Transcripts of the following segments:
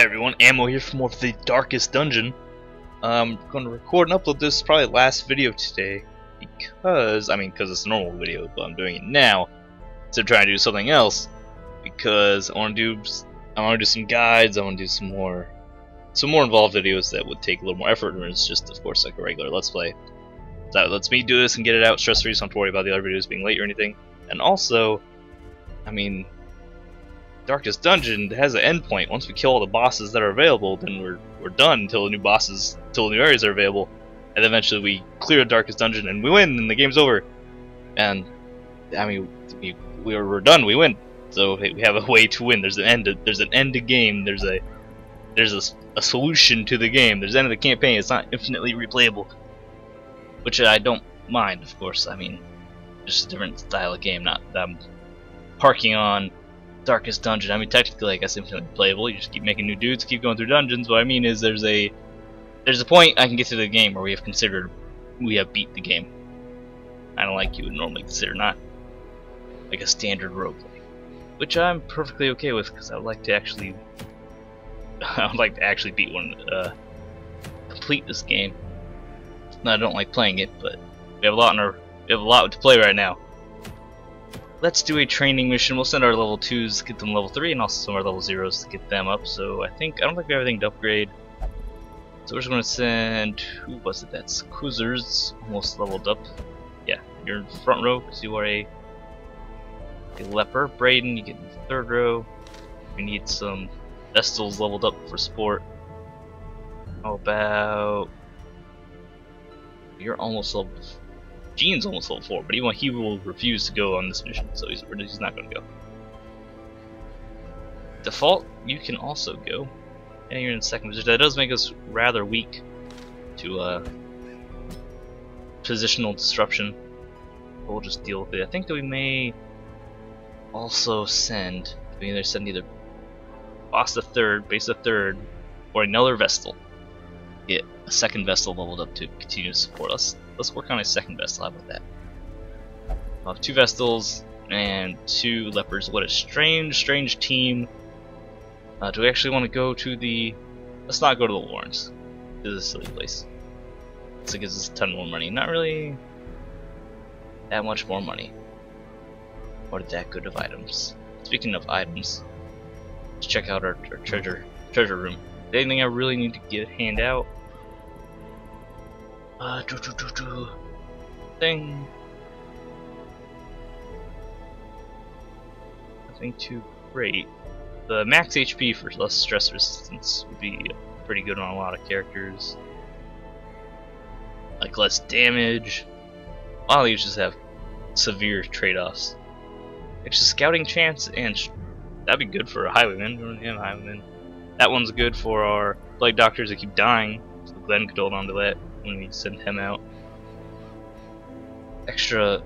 Hey everyone, Ammo here for more of the Darkest Dungeon. I'm going to record and upload this probably last video today because, because it's a normal video, but I'm doing it now to try and do something else because I want to do some guides. I want to do some more involved videos that would take a little more effort, and it's just, of course, like a regular Let's Play. That lets me do this and get it out stress-free, so I don't have to worry about the other videos being late or anything. And also, Darkest Dungeon has an endpoint. Once we kill all the bosses that are available, then we're done until the new bosses, until the new areas are available, and eventually we clear the Darkest Dungeon and we win, and the game's over. And we're done. We win. So we have a way to win. There's an end. There's an end to game. There's a solution to the game. There's an end of the campaign. It's not infinitely replayable, which I don't mind, of course. Just a different style of game. Not that I'm parking on Darkest Dungeon. Technically, I guess infinitely playable. You just keep making new dudes, keep going through dungeons. What I mean is, there's a point I can get through the game where we have beat the game. I don't like you would normally consider not like a standard roleplay, which I'm perfectly okay with because I would like to actually, beat one, complete this game. No, I don't like playing it, but we have a lot to play right now. Let's do a training mission. We'll send our level 2s to get them level 3, and also some of our level 0s to get them up. So I don't think we have everything to upgrade. So we're just going to send, who was it? That's Kuzer's almost leveled up. Yeah, you're in the front row because you are a leper. Brayden, you get in the third row. We need some Vestals leveled up for sport. How about, you're almost level 4. Gene's almost level 4, but he will refuse to go on this mission, so he's not going to go. Default, you can also go, and you're in second position. That does make us rather weak to positional disruption. We'll just deal with it. I think that we may also send. We either send boss the third, base the third, or another Vestal. Get a second Vestal leveled up to continue to support us. Let's work on a second Vestal. How about that? We'll have 2 Vestals and 2 Lepers. What a strange team. Do we actually want to go to the, let's not go to the Warrens. This is a silly place. So it gives us a ton more money. Not really that much more money. What is that good of items? Speaking of items, let's check out our treasure room. Is there anything I really need to get a hand out? Thing. Nothing too great. The max HP for less stress resistance would be pretty good on a lot of characters. Like less damage. A lot of these just have severe trade-offs. Extra scouting chance, and that'd be good for a highwayman. That one's good for our plague doctors that keep dying. So Glenn could hold on to that when we send him out. Extra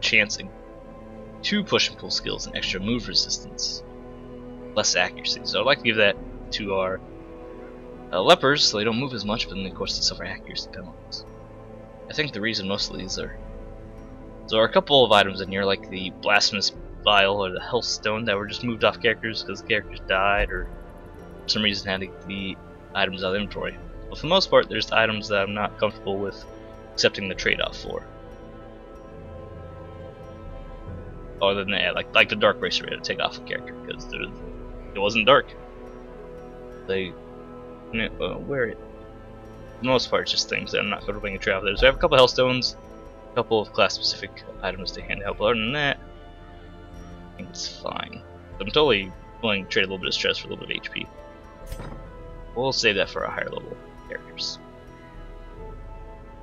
chance and 2 push and pull skills and extra move resistance, less accuracy. So I'd like to give that to our lepers so they don't move as much, but then of course they suffer accuracy penalties. I think the reason most of these are, there are a couple of items in here like the blasphemous vial or the health stone that were just moved off characters because the characters died or for some reason had to get the items out of inventory. But for the most part, there's items that I'm not comfortable with accepting the trade-off for. Other than that, like the Dark Racer, we had to take off a character because it wasn't dark. For the most part, it's just things that I'm not comfortable with travelers. So we have a couple of Hellstones, a couple of class-specific items to hand out. But other than that, I think it's fine. I'm totally willing to trade a little bit of stress for a little bit of HP. We'll save that for our higher level characters.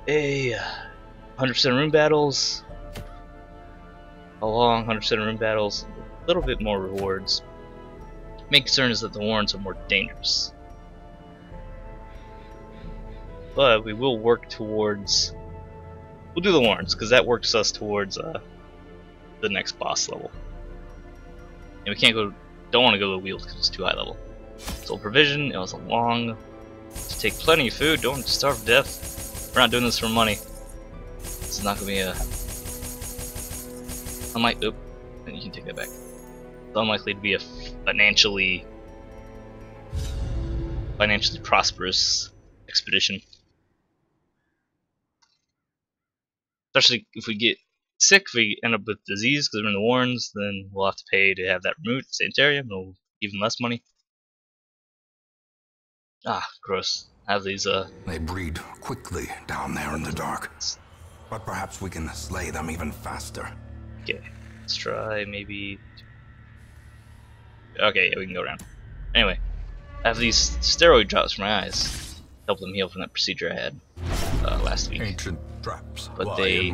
A 100% room battles, a long 100% room battles, a little bit more rewards. Main concern is that the Warrens are more dangerous, but we will work towards. We'll do the Warrens because that works us towards the next boss level, and we can't go. Don't want to go to the Weald because it's too high level. So provision, it was a long to take plenty of food, don't starve to death. We're not doing this for money. This is not gonna be a oop, and you can take that back. It's unlikely to be a financially financially prosperous expedition. Especially if we get sick, if we end up with disease because we're in the Warrens, then we'll have to pay to have that removed, sanitarium, and even less money. Ah, gross. Have these, They breed quickly down there in the dark. But perhaps we can slay them even faster. Okay, let's try maybe... Okay, yeah, we can go around. Anyway, I have these steroid drops for my eyes. Help them heal from that procedure I had last week. Ancient traps. But they...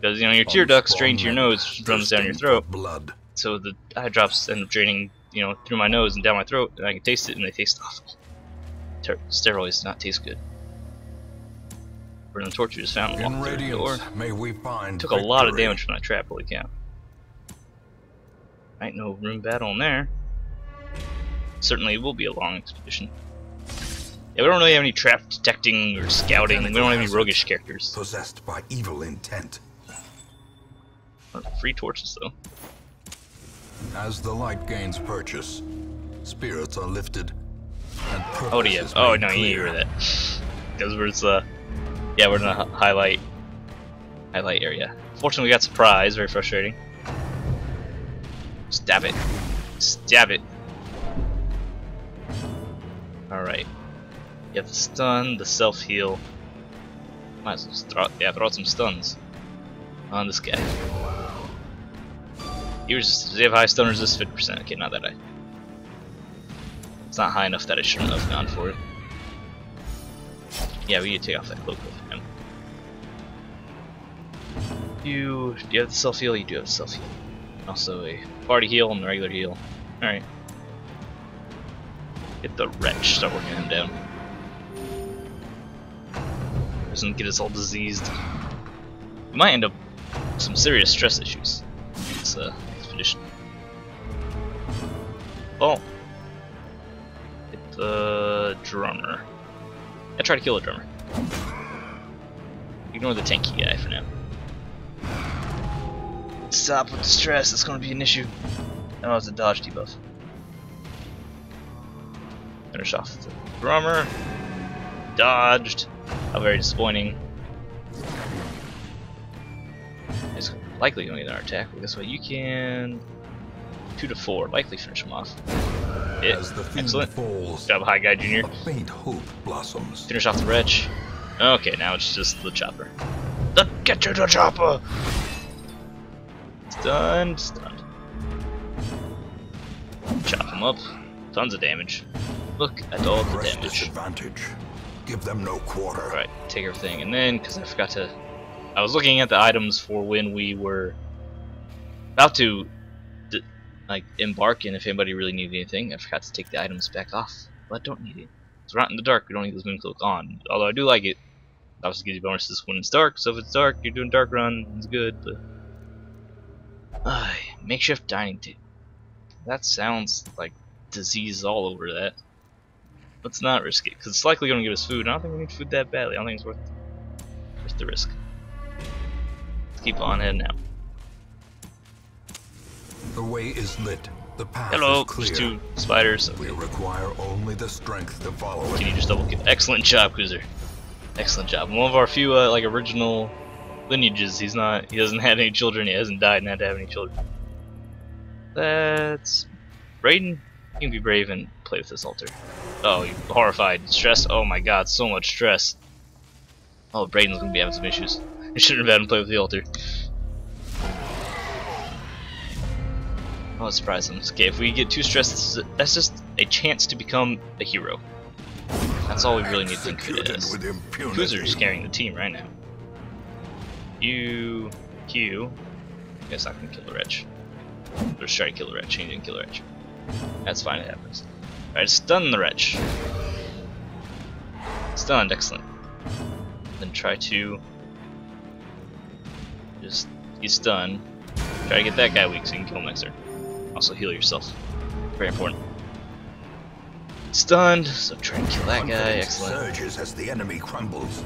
Because, you know, your tear ducts drain to your nose, which runs down your throat. Blood. So the eye drops end up draining, you know, through my nose and down my throat, and I can taste it, and they taste awful. Steroids do not taste good. Burning torture just found in Radiance, may we find took victory. A lot of damage from that trap, holy cow. Ain't no room battle in there. Certainly it will be a long expedition. Yeah, we don't really have any trap detecting or scouting. We don't have any roguish characters. Possessed by evil intent. Free torches though. As the light gains purchase, spirits are lifted. Oh yeah! Oh no, you hear that? Because yeah, we're in a highlight area. Fortunately, we got surprise. Very frustrating. Stab it! Stab it! All right. You have the stun, the self heal. Might as well just throw out some stuns on this guy. He resists. Does he have high stun resist? 50%. Okay, not that high. It's not high enough that I shouldn't have gone for it. Yeah, we need to take off that cloak with him. Do you have the self heal? You do have the self heal. Also a party heal and a regular heal. Alright. Get the wrench, start working him down. Doesn't get us all diseased. We might end up with some serious stress issues in this expedition. Oh! The drummer. I try to kill the drummer. Ignore the tanky guy for now. Stop with the stress, it's gonna be an issue. Oh, it's a dodge debuff. Finish off the drummer. Dodged. How very disappointing. It's likely gonna get another attack, but guess what? You can 2 to 4, likely finish him off. It. As the excellent falls, job, high guy junior. Faint hope blossoms. Finish off the wretch. Okay, now it's just the chopper. Get to the chopper! Stunned, stunned. Chop him up. Tons of damage. Look at all the damage. Advantage. Give them no quarter. All right, take everything, and then because I forgot to, I was looking at the items for when we were about to. Like embark, and if anybody really needed anything, I forgot to take the items back off. But I don't need it. It's not in the dark. We don't need this moon cloak on. Although I do like it. It obviously gives you bonuses when it's dark. So if it's dark, you're doing dark run. It's good. But makeshift dining table. That sounds like disease all over that. Let's not risk it because it's likely going to give us food. I don't think we need food that badly. I don't think it's worth the risk. Let's keep on heading out. The way is lit. The path is clear. There's 2 spiders. Okay. We require only the strength to follow it. Can you just double kill? Excellent job, Kuzer. Excellent job. One of our few like original lineages. He's not. He doesn't have any children. He hasn't died and had to have any children. That's Brayden. You can be brave and play with this altar. Oh, you're horrified, stressed. Oh my God, so much stress. Oh, Brayden's gonna be having some issues. You shouldn't have had him play with the altar. Oh, surprise them. Okay, if we get too stressed, that's just a chance to become a hero. That's all we really need to include it as. Kuzer's carrying the team right now. Q. I guess I can kill the wretch. Let's try to kill the wretch. He didn't kill the wretch. That's fine, it happens. Alright, stun the wretch. Stunned, excellent. Then try to... Just... He's stunned. Try to get that guy weak so you can kill him next turn. Also heal yourself. Very important. Stunned, so try and kill that guy. Excellent. As the enemy crumbles.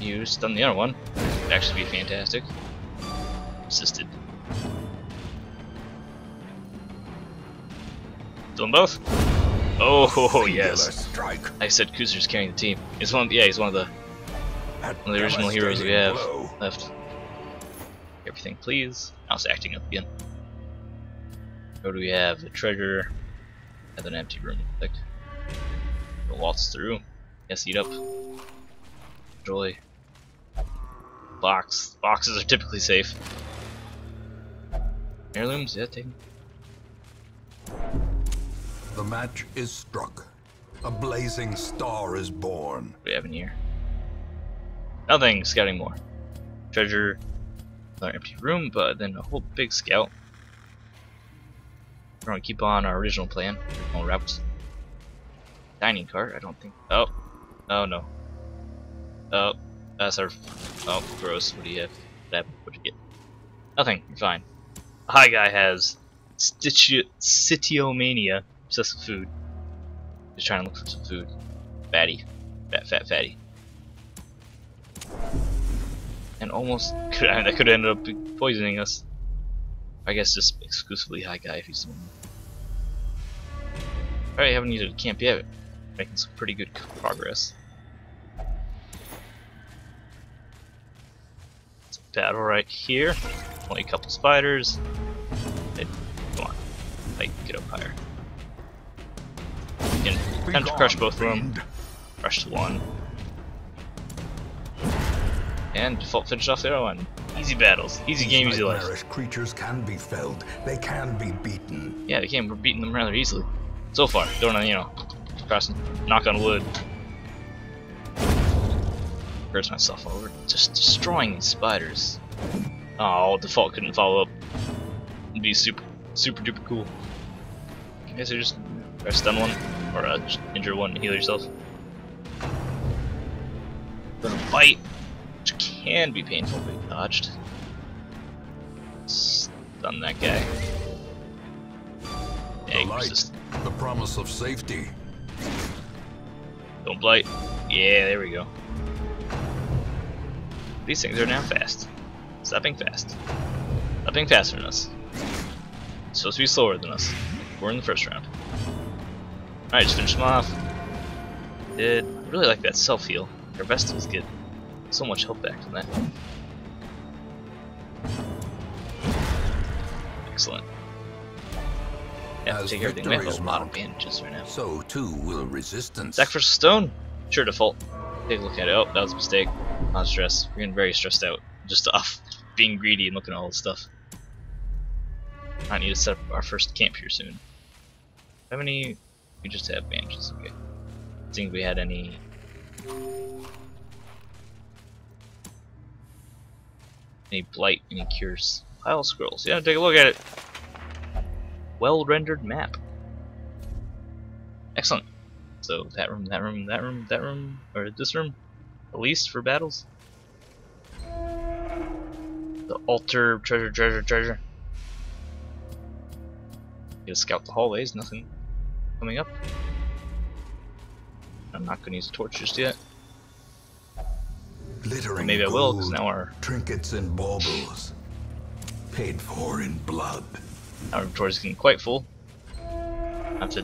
You stun the other one. It'd actually be fantastic. Assisted. Stun both. Oh yes. I said Kuzer's carrying the team. He's one. Yeah, he's one of the original heroes we have left. Everything, please. Now it's acting up again. What do we have? The treasure. And an empty room. Click. We'll waltz through. Yes, eat up. Enjoy. Box. Boxes are typically safe. Heirlooms, yeah, take them. The match is struck. A blazing star is born. What do we have in here? Nothing. Scouting more. Treasure. Another empty room, but then a whole big scout. We're gonna keep on our original plan. All routes. Dining cart. I don't think. Oh. Oh no. Oh. That's our. Oh, gross. What do you have? What do you get? Nothing. You're fine. The high guy has sitiomania. Obsessed with food. Just trying to look for some food. Fatty. Fat fatty. And almost that could end up poisoning us. I guess just exclusively high guy if he's the one. Alright, haven't needed a camp yet. Making some pretty good progress. It's a battle right here. Only a couple spiders. Hey, come on. Like, get up higher. Again, time to crush both of them. Crush one. And default finished off the other one. Easy battles, easy game, easy life. Creatures can be felled. They can be beaten. Yeah, they can. We're beating them rather easily so far. Don't crossing. Knock on wood. Curse myself over. Just destroying these spiders. Oh, default couldn't follow up. It'd be super duper cool. I guess I just stun one or just injure one and heal yourself. Gonna bite. Can be painful if we dodged. Stun that guy. Dang, the promise of safety. Don't blight. Yeah, there we go. These things are now fast. Stop being fast. Stop being faster than us. It's supposed to be slower than us. We're in the first round. Alright, just finish them off. Did really like that self heal. Our Vestal's good. So much help back from that. Excellent. Yeah, take everything. We have a lot of bandages right now. So too will resistance. Sack for stone? Sure, default. Take a look at it. Oh, that was a mistake. Not stress. We're getting very stressed out just off being greedy and looking at all this stuff. I need to set up our first camp here soon. How many? We just have bandages. Okay. I think we had any. Any blight, any cures. Pile of scrolls. Yeah, take a look at it. Well rendered map. Excellent. So that room, that room, that room, that room, or this room, at least for battles. The altar, treasure. Gotta scout the hallways. Nothing coming up. I'm not gonna use a torch just yet. Glittering maybe I will, because now our trinkets and baubles paid for in blood. Our inventory's getting quite full. I have to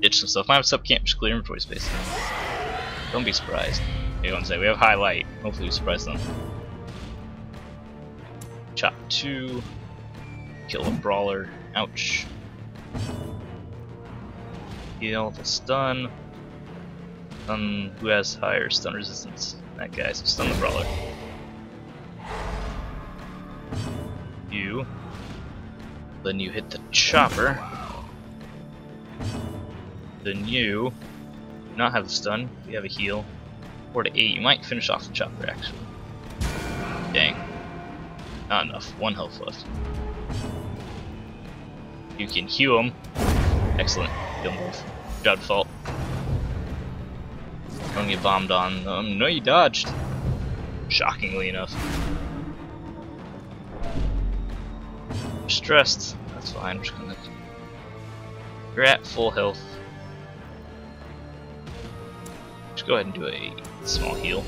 ditch some stuff. I have to up camp, just clear inventory space. Don't be surprised. They don't say we have high light. Hopefully we surprise them. Chop 2. Kill a brawler. Ouch. Heal the stun. Who has higher stun resistance? That guy, so stun the brawler. You. Then you hit the chopper. Then you do not have the stun. You have a heal. 4 to 8. You might finish off the chopper actually. Dang. Not enough. 1 health left. You can heal him. Excellent. Heal him both. Good job, default. Don't get bombed on. No, you dodged. Shockingly enough. You're stressed. That's fine. I'm just gonna. You're at full health. Just go ahead and do a small heal.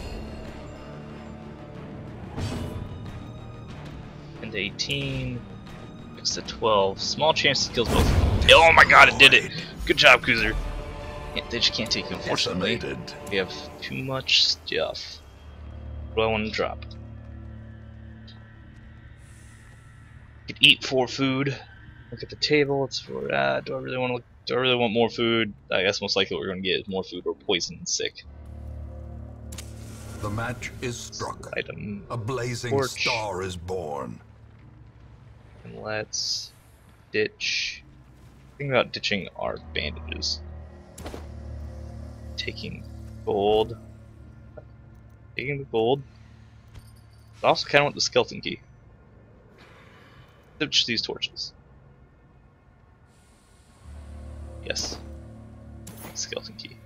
10 to 18. 6 to 12. Small chance to kill both. Oh my god, it did it! Good job, Kuzer. They just can't take you, unfortunately. Decimated. We have too much stuff. What do I want to drop? I could eat 4 food. Look at the table. It's for do I really want to look? Do I really want more food? I guess most likely what we're going to get is more food or poison and sick. The match is struck. Item. A blazing torch. Star is born. And let's ditch. Think about ditching our bandages. Taking gold. Taking the gold. I also kind of want the skeleton key. Ditch these torches. Yes. Skeleton key.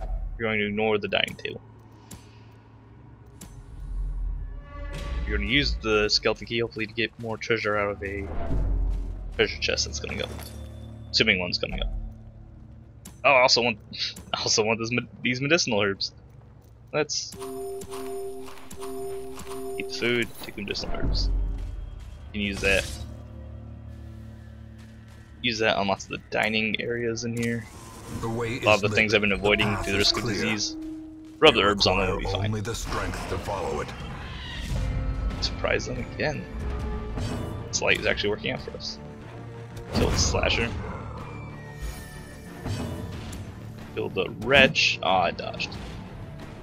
You're going to ignore the dining table. You're going to use the skeleton key hopefully to get more treasure out of a treasure chest that's going to go. Assuming one's going to go. Oh, I also want this, these medicinal herbs. Let's eat food, take the medicinal herbs. You can use that. Use that on lots of the dining areas in here. The way a lot of the things I've been avoiding through the risk of disease. Rub the herbs on them, it'll be fine. Only the strength to follow it. Surprise them again. This light is actually working out for us. Kill the slasher. Kill the wretch. Ah, I dodged.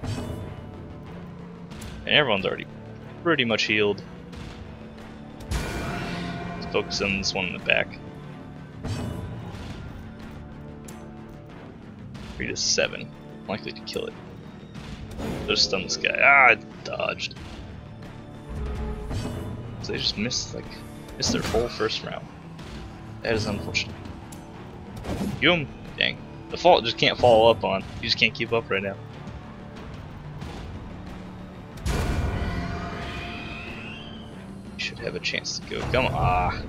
And everyone's already pretty much healed. Let's focus on this one in the back. 3 to 7. Likely to kill it. They'll stun this guy. Ah, I dodged. So they just missed their whole first round. That is unfortunate. Yum, dang. The fault just can't follow up on. You just can't keep up right now. You should have a chance to go. Come on. Ah,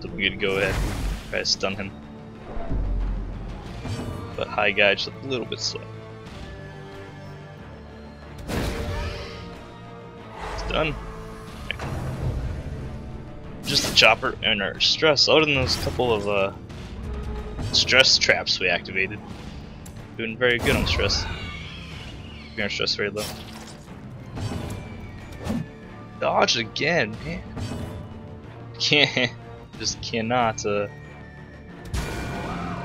so we're gonna go ahead. Try to stun him. But high guy just a little bit slow. It's done. Just the chopper and our stress. Other than those couple of stress traps we activated, doing very good on stress. Keeping our stress very low. Dodge again, man. Can't. Just cannot. The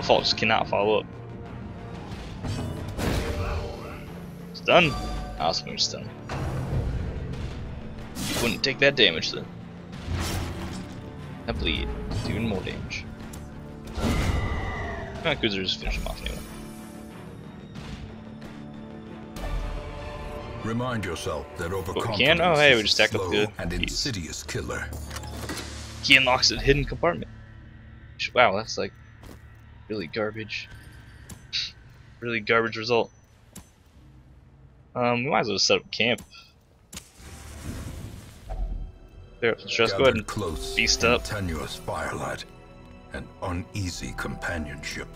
fault just cannot follow up. Stun. Awesome, stun. You wouldn't take that damage then. I bleed, doing more damage. Ah, Kuzer just finished him off anyway. Remind yourself that overconfidence. Oh, hey, we just stacked up the and insidious killer. He unlocks a hidden compartment. Wow, that's like really garbage. Really garbage result. We might as well set up camp. There, just go ahead and close, feast up. Tenuous firelight, an uneasy companionship.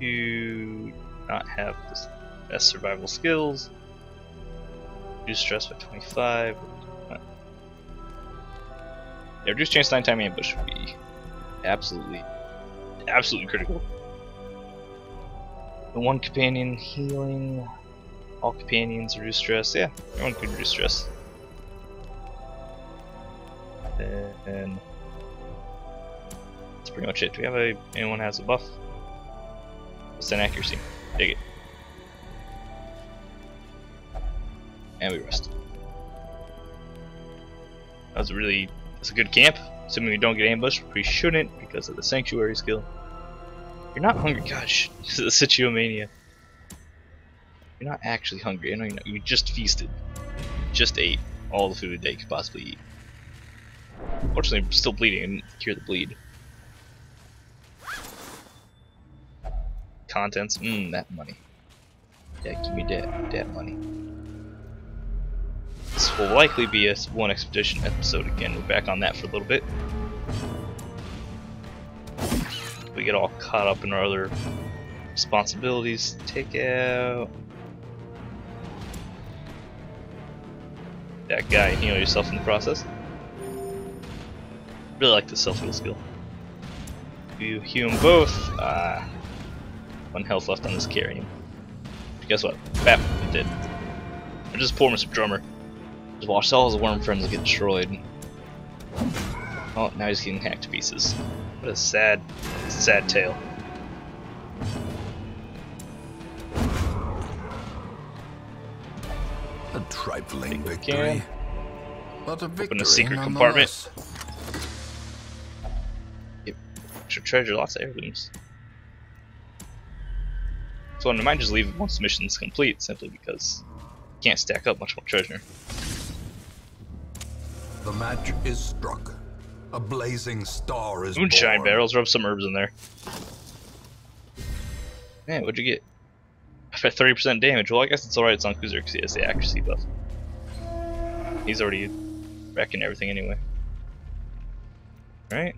You do not have the best survival skills. Reduce stress by 25. Yeah, reduce chance 9 time ambush would be absolutely critical. The one companion healing. All companions reduce stress. Yeah, everyone could reduce stress. And that's pretty much it. Do we have a anyone has a buff? It's an accuracy. Dig it. And we rest. That was really that's a good camp. Assuming we don't get ambushed, we shouldn't because of the sanctuary skill. You're not hungry, gosh. This is a Situomania. You're not actually hungry. I know you're not. You just feasted. You just ate all the food they could possibly eat. Unfortunately, I'm still bleeding and cure the bleed. Contents, that money. Yeah, give me that money. This will likely be a one expedition episode again. We're back on that for a little bit. We get all caught up in our other responsibilities. Take out that guy and heal yourself in the process. Really like the self-heal skill. You heal them both. 1 health left on this carrion. But guess what? Bap, it did. I just poor Mr. Drummer. Just watched all his worm friends get destroyed. Oh, now he's getting hacked to pieces. What a sad, sad tale. A trifling victory. But a victory. Open a secret compartment. Yep. Extra treasure, lots of heirlooms. So I might just leave once the mission is complete, simply because you can't stack up much more treasure. The match is struck. A blazing star is moonshine born. Barrels, rub some herbs in there. Man, what'd you get? I bet 30% damage. Well, I guess it's alright, it's on Kuzer because he has the accuracy buff. He's already wrecking everything anyway. Alright.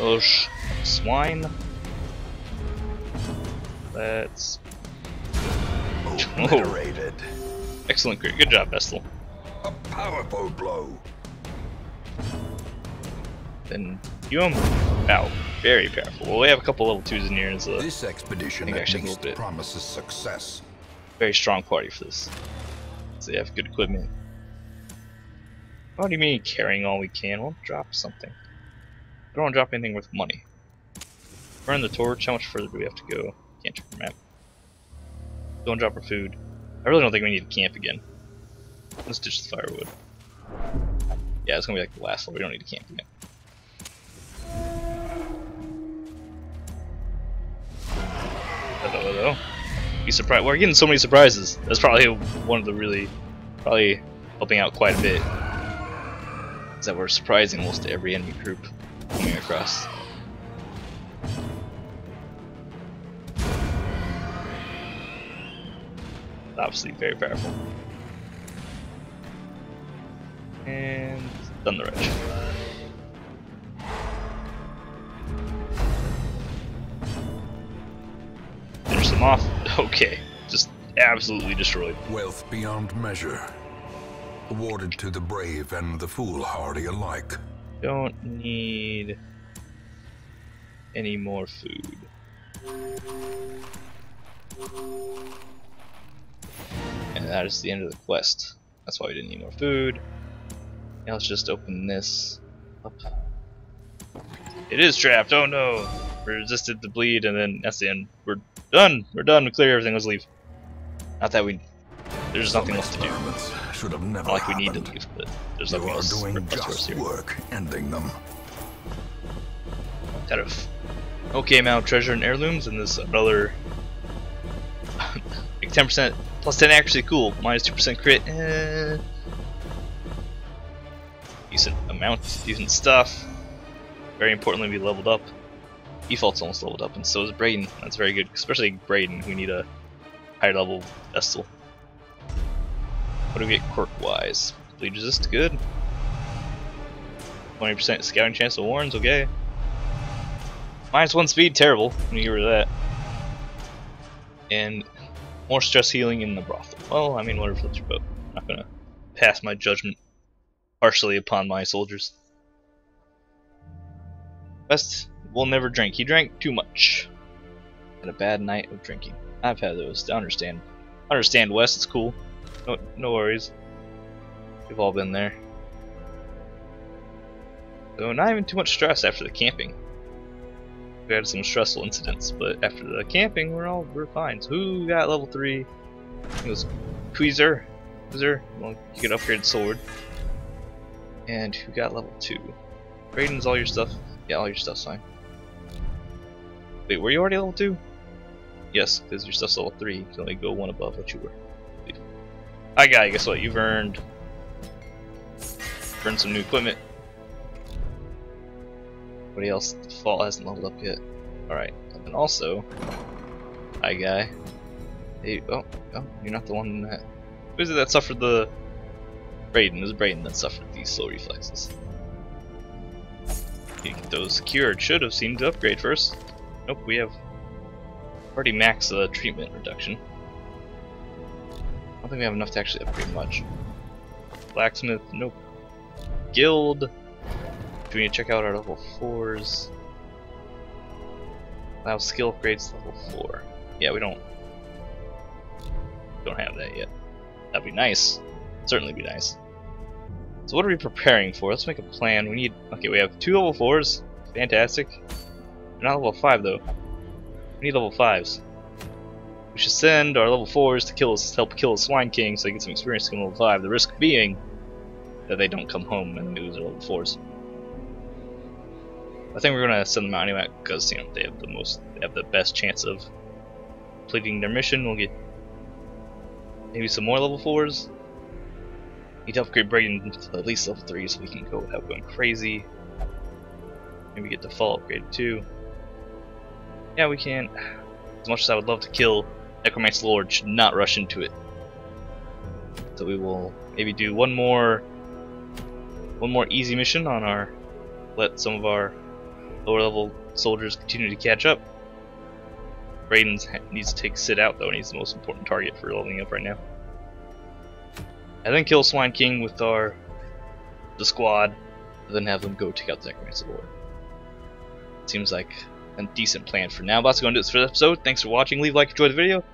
Oh, swine. Let's. Obliterated. Oh. Excellent, great. Good job, Vestal. A powerful blow. Then you ow. Very powerful. Well, we have a couple level 2s in here, so this expedition actually promises success. Very strong party for this. So they have good equipment. What do you mean carrying all we can? We'll drop something. We don't want to drop anything worth money. Burn the torch. How much further do we have to go? Can't check the map. Don't drop our food. I really don't think we need to camp again. Let's ditch the firewood. Yeah, it's gonna be like the last one. We don't need to camp again. Hello. Be surprised. We're getting so many surprises. That's probably one of the probably helping out quite a bit. Is that we're surprising almost every enemy group coming across. Obviously very powerful. And done the wretch. Finish them off. Okay. Just absolutely destroyed. Wealth beyond measure. Awarded to the brave and the foolhardy alike. Don't need any more food. And that is the end of the quest. That's why we didn't need more food. Now let's just open this up. It is trapped. Oh no! We resisted the bleed, and then that's the end. We're done. We're done. We clear everything. Let's leave. Not that we. There's nothing left to do. Not like we need to leave, but there's nothing else for us here. Ending them. Out of okay amount of treasure and heirlooms, and this another like 10%. Plus 10 accuracy, cool. Minus 2% crit. Decent amount, decent stuff. Very importantly, we leveled up. Efault's almost leveled up, and so is Brayden. That's very good, especially Brayden, who need a higher level Vestal. What do we get quirk-wise? Bleed resist, good. 20% scouting chance of Warrens, okay. Minus 1 speed, terrible. Let me get rid of that. And more stress healing in the brothel. Well, I mean, whatever floats your boat. I'm not gonna pass my judgment partially upon my soldiers. Best will never drink. He drank too much. Had a bad night of drinking. I've had those. I understand, Wes. It's cool. No worries. We've all been there. So not even too much stress after the camping. We had some stressful incidents, but after the camping, we're fine. So who got level 3? It was Kuzer. Kuzer, well, you can upgrade sword. And who got level 2? Brayden's all your stuff. Yeah, all your stuff's fine. Wait, were you already level 2? Yes, because your stuff's level 3. You can only go 1 above what you were. Hi guy, guess what? You've earned some new equipment. Everybody else at the fall hasn't leveled up yet. Alright, and also, hi guy. Hey, oh, you're not the one that. Who is it that suffered the. Brayden. It was Brayden that suffered these slow reflexes. Those cured should have seemed to upgrade first. Nope, we have already maxed the treatment reduction. I don't think we have enough to actually upgrade much. Blacksmith, nope. Guild. Do we need to check out our level 4s? Allow skill upgrades to level 4. Yeah, we don't have that yet. That'd be nice. Certainly be nice. So what are we preparing for? Let's make a plan. We need... Okay, we have 2 level 4s. Fantastic. They're not level 5 though. We need level 5s. We should send our level 4s to help kill a Swine King so they get some experience in level 5. The risk being that they don't come home and lose their level 4s. I think we're gonna send them out anyway because, you know, they have the best chance of completing their mission. We'll get maybe some more level 4s. Need to upgrade Brayden to at least level 3 so we can go without going crazy. Maybe get the full upgrade too. Yeah, we can. As much as I would love to kill Necromancer Lord, should not rush into it. So we will maybe do one more easy mission on our. Let some of our lower level soldiers continue to catch up. Brayden needs to take Sid out though, and he's the most important target for leveling up right now. And then kill Swine King with the squad, and then have them go take out the Necromancer Lord. Seems like a decent plan for now. But that's going to do it for this episode. Thanks for watching. Leave a like if you enjoyed the video.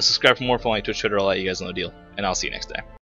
Subscribe for more. Follow me on Twitch, Twitter, all that. You guys know the deal. And I'll see you next time.